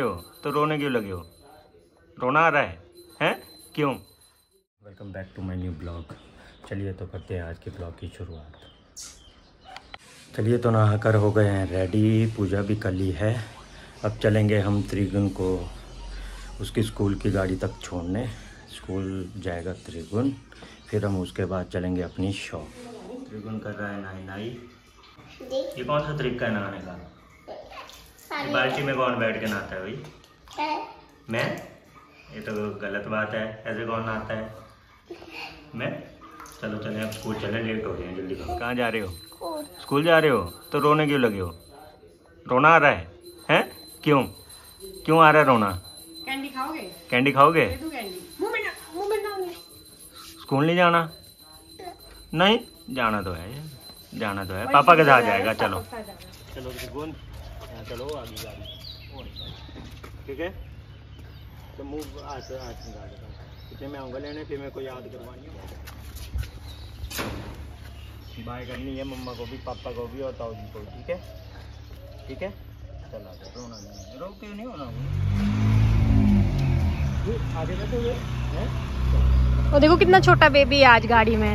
हो तो रोने क्यों लगे हो? रोना आ रहा है हैं क्यों? Welcome back to my new blog. चलिए तो करते हैं आज के ब्लॉग की शुरुआत। चलिए तो नहाकर हो गए हैं रेडी, पूजा भी कर ली है। अब चलेंगे हम त्रिगुन को उसकी स्कूल की गाड़ी तक छोड़ने। स्कूल जाएगा त्रिगुन, फिर हम उसके बाद चलेंगे अपनी शॉप। त्रिगुन कर रहा है नाई नाई। ये कौन सा तरीका है नहाने का? बाल्टी में कौन बैठ के नहाता है भाई? मैं? ये तो गलत बात है, ऐसे कौन नहाता है? मैं? चलो चले अब स्कूल चले, लेट हो रहे हैं, जल्दी करो। कहाँ जा रहे हो? स्कूल जा रहे हो तो रोने क्यों लगे हो? रोना आ रहा है हैं क्यों? क्यों आ रहा है रोना? कैंडी खाओगे? कैंडी खाओगे? स्कूल नहीं जाना? नहीं जाना तो है, जाना तो है। पापा के साथ जाएगा। चलो चलो चलो आगे गाड़ी ठीक है। तो मूव आज आज गाड़ी मैं आऊँगा लेने, फिर मेरे को याद करवानी है, बाय करनी है मम्मा को भी, पापा को भी और ताऊ जी को। ठीक है ठीक है, चला जाओ। रोना नहीं, रो क्यों नहीं होना? आगे बैठे हुए हैं। देखो कितना छोटा बेबी है आज गाड़ी में।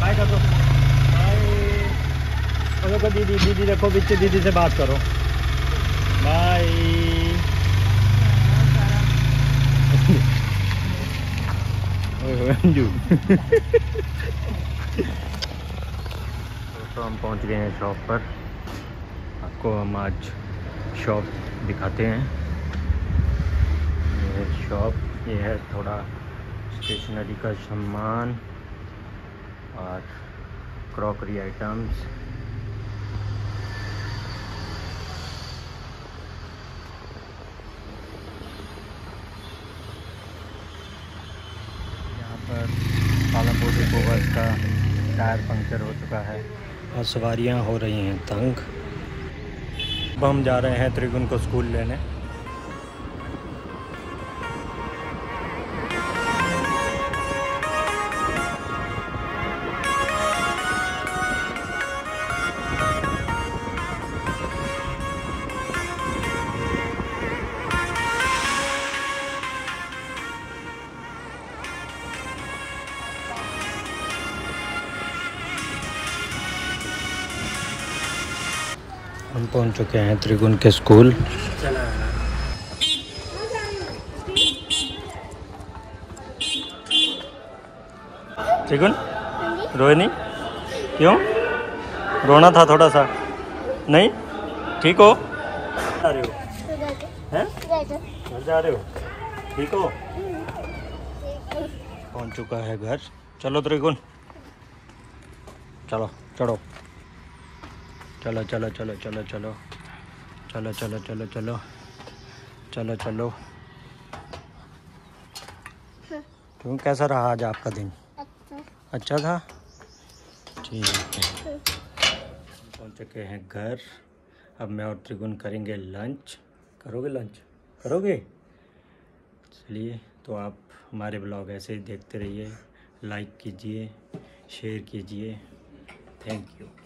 बाय कर दो। देखो दीदी दीदी देखो, बीच दीदी से बात करो। बाय तो हम पहुंच गए हैं शॉप पर। आपको हम आज शॉप दिखाते हैं। ये शॉप, ये है थोड़ा स्टेशनरी का सामान और क्रॉकरी आइटम्स। पालमपुर डिपो बस का टायर पंक्चर हो चुका है और सवारियां हो रही हैं तंग। अब हम जा रहे हैं त्रिगुन को स्कूल लेने। हम पहुंच चुके हैं त्रिगुन के स्कूल। चला त्रिगुन, रोए नहीं क्यों? रोना था थोड़ा सा, नहीं? ठीक हो? जा रहे हो हैं? घर जा रहे हो? ठीक हो? पहुंच चुका है घर। चलो त्रिगुन चलो, चढ़ो, चलो चलो चलो चलो चलो चलो चलो चलो चलो चलो चलो। क्यों, कैसा रहा आज आपका दिन? अच्छा था, ठीक है। पहुँच चुके हैं घर। अब मैं और त्रिगुन करेंगे लंच। करोगे लंच? करोगे? चलिए तो आप हमारे ब्लॉग ऐसे ही देखते रहिए, लाइक कीजिए, शेयर कीजिए। Thank you.